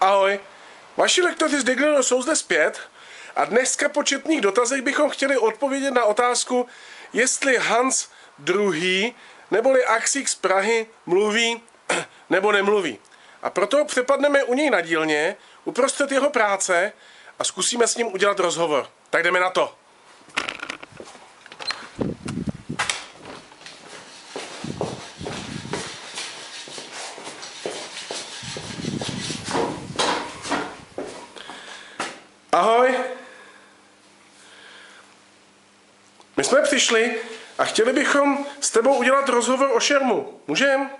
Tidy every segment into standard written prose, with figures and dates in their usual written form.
Ahoj, vaši lektoři z Digladiora jsou zde zpět a dneska po četných dotazech bychom chtěli odpovědět na otázku, jestli Hans druhý, neboli Axík z Prahy, mluví nebo nemluví. A proto přepadneme u něj na dílně, uprostřed jeho práce a zkusíme s ním udělat rozhovor. Tak jdeme na to. Ahoj. My jsme přišli a chtěli bychom s tebou udělat rozhovor o šermu. Můžem?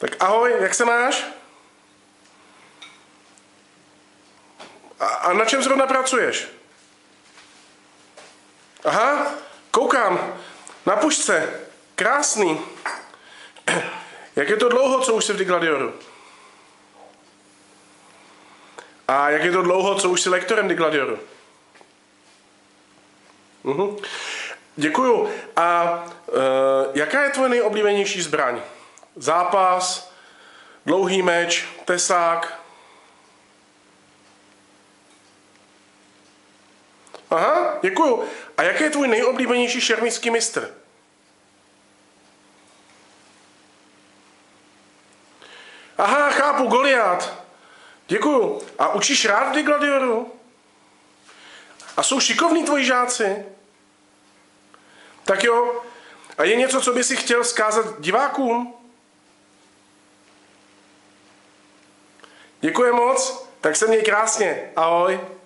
Tak ahoj, jak se máš? A na čem zrovna pracuješ? Aha, koukám. Na pušce. Krásný. Jak je to dlouho, co už jsi v Digladioru? A jak je to dlouho, co už jsi lektorem Digladioru? Děkuju. A jaká je tvoje nejoblíbenější zbraň? Zápas, dlouhý meč, tesák. Aha, děkuju. A jaký je tvůj nejoblíbenější šermický mistr? Aha, chápu, Goliát. Děkuju. A učíš rád v Digladioru? A jsou šikovní tvoji žáci? Tak jo. A je něco, co by si chtěl vzkázat divákům? Děkuji moc, tak se měj krásně. Ahoj.